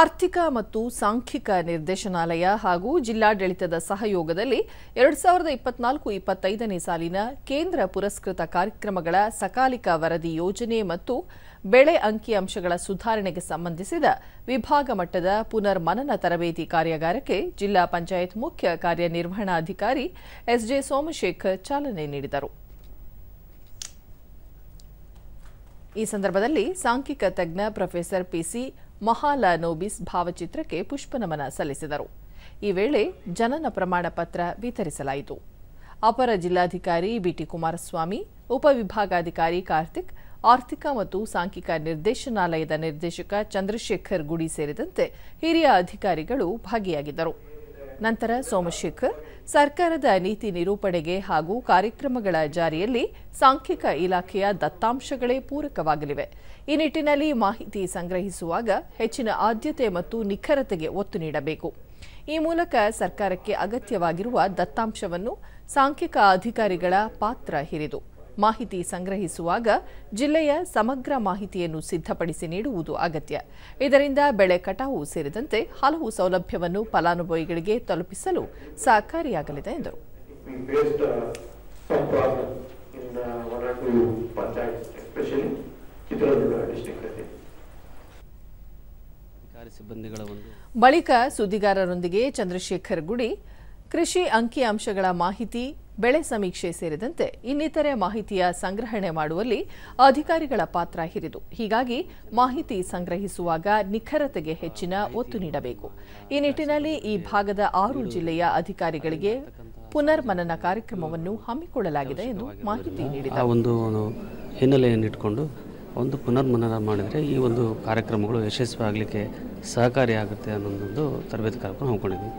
ಆರ್ಥಿಕ ಮತ್ತು ಸಾಂಖ್ಯಿಕ ನಿರ್ದೇಶನಾಲಯ ಹಾಗೂ ಜಿಲ್ಲಾಡಳಿತದ ಸಹಯೋಗದಲ್ಲಿ 2024-25ನೇ ಸಾಲಿನ ಕೇಂದ್ರ ಪುರಸ್ಕೃತ ಕಾರ್ಯಕ್ರಮಗಳ ಸಕಾಲಿಕ ವರದಿ ಯೋಜನೆ ಮತ್ತು ಬೆಳೆ ಅಂಕಿಅಂಶಗಳ ಸುಧಾರಣೆಗೆ ಸಂಬಂಧಿಸಿದ ವಿಭಾಗ ಮಟ್ಟದ ಪುನರ್ಮನನ ತರಬೇತಿ ಕಾರ್ಯಾಗಾರಕ್ಕೆ ಜಿಲ್ಲಾ ಪಂಚಾಯತ್ ಮುಖ್ಯ ಕಾರ್ಯನಿರ್ವಹಣಾಧಿಕಾರಿ ಎಸ್. ಜೆ. ಸೋಮಶೇಖರ್ ಚಾಲನೆ ನೀಡಿದರು. ಈ ಸಂದರ್ಭದಲ್ಲಿ ಸಾಂಖ್ಯಿಕ ತಜ್ಞ ಪ್ರೊಫೆಸರ್ ಪಿಸಿ ಮಹಾಲಾನೋಬಿಸ್ ಭಾವಚಿತ್ರಕ್ಕೆ ಪುಷ್ಪನಮನ ಸಲ್ಲಿಸಿದರು. ಈ ವೇಳೆ ಜನನ ಪ್ರಮಾಣ ಪತ್ರ ವಿತರಿಸಲಾಯಿತು. ಅಪರ ಜಿಲ್ಲಾಧಿಕಾರಿ ಬಿ.ಟಿ. ಕುಮಾರಸ್ವಾಮಿ, ಉಪವಿಭಾಗಾಧಿಕಾರಿ ಕಾರ್ತಿಕ್, ಆರ್ಥಿಕ ಮತ್ತು ಸಾಂಖ್ಯಿಕ ನಿರ್ದೇಶನಾಲಯದ ನಿರ್ದೇಶಕ ಚಂದ್ರಶೇಖರ್ ಗುಡಿ ಸೇರಿದಂತೆ ಹಿರಿಯ ಅಧಿಕಾರಿಗಳು ಭಾಗಿಯಾಗಿದ್ದರು. ನಂತರ ಸೋಮಶೇಖರ್ ಸರ್ಕಾರದ ನೀತಿ ನಿರೂಪಣೆಗೆ ಹಾಗೂ ಕಾರ್ಯಕ್ರಮಗಳ ಜಾರಿಯಲ್ಲಿ ಸಾಂಖ್ಯಿಕ ಇಲಾಖೆಯ ದತ್ತಾಂಶಗಳೇ ಪೂರಕವಾಗಲಿವೆ. ಈ ನಿಟ್ಟಿನಲ್ಲಿ ಮಾಹಿತಿ ಸಂಗ್ರಹಿಸುವಾಗ ಹೆಚ್ಚಿನ ಆದ್ಯತೆ ಮತ್ತು ನಿಖರತೆಗೆ ಒತ್ತು ನೀಡಬೇಕು. ಈ ಮೂಲಕ ಸರ್ಕಾರಕ್ಕೆ ಅಗತ್ಯವಾಗಿರುವ ದತ್ತಾಂಶವನ್ನು ಸಾಂಖ್ಯಿಕ ಅಧಿಕಾರಿಗಳ ಪಾತ್ರ ಹಿರಿದು ಮಾಹಿತಿ ಸಂಗ್ರಹಿಸುವಾಗ ಜಿಲ್ಲೆಯ ಸಮಗ್ರ ಮಾಹಿತಿಯನ್ನು ಸಿದ್ಧಪಡಿಸಿ ನೀಡುವುದು ಅಗತ್ಯ. ಇದರಿಂದ ಬೆಳೆ ಕಟಾವು ಸೇರಿದಂತೆ ಹಲವು ಸೌಲಭ್ಯವನ್ನು ಫಲಾನುಭವಿಗಳಿಗೆ ತಲುಪಿಸಲು ಸಹಕಾರಿಯಾಗಲಿದೆ ಎಂದರು. ಬಳಿಕ ಸುದ್ದಿಗಾರರೊಂದಿಗೆ ಚಂದ್ರಶೇಖರ್ ಗುಡಿ ಕೃಷಿ ಅಂಕಿಅಂಶಗಳ ಮಾಹಿತಿ, ಬೆಳೆ ಸಮೀಕ್ಷೆ ಸೇರಿದಂತೆ ಇನ್ನಿತರೆ ಮಾಹಿತಿಯ ಸಂಗ್ರಹಣೆ ಮಾಡುವಲ್ಲಿ ಅಧಿಕಾರಿಗಳ ಪಾತ್ರ ಹಿರಿದು, ಹೀಗಾಗಿ ಮಾಹಿತಿ ಸಂಗ್ರಹಿಸುವಾಗ ನಿಖರತೆಗೆ ಹೆಚ್ಚಿನ ಒತ್ತು ನೀಡಬೇಕು. ಈ ನಿಟ್ಟಿನಲ್ಲಿ ಈ ಭಾಗದ 6 ಜಿಲ್ಲೆಯ ಅಧಿಕಾರಿಗಳಿಗೆ ಪುನರ್ಮನನ ಕಾರ್ಯಕ್ರಮವನ್ನು ಹಮ್ಮಿಕೊಳ್ಳಲಾಗಿದೆ ಎಂದು ಮಾಹಿತಿ ನೀಡಿದರು. ಒಂದು ಹಿನ್ನೆಲೆಯನ್ನು ಇಟ್ಟುಕೊಂಡು ಒಂದು ಪುನರ್ಮನನ ಮಾಡಿದರೆ ಈ ಒಂದು ಕಾರ್ಯಕ್ರಮಗಳು ಯಶಸ್ವಿಯಾಗಲಿಕ್ಕೆ ಸಹಕಾರಿಯಾಗುತ್ತೆ ಅನ್ನೋದೊಂದು ತರಬೇತಿ ಕಾರ್ಯಕ್ರಮ ಹಮ್ಮಿಕೊಂಡಿದ್ದೀವಿ.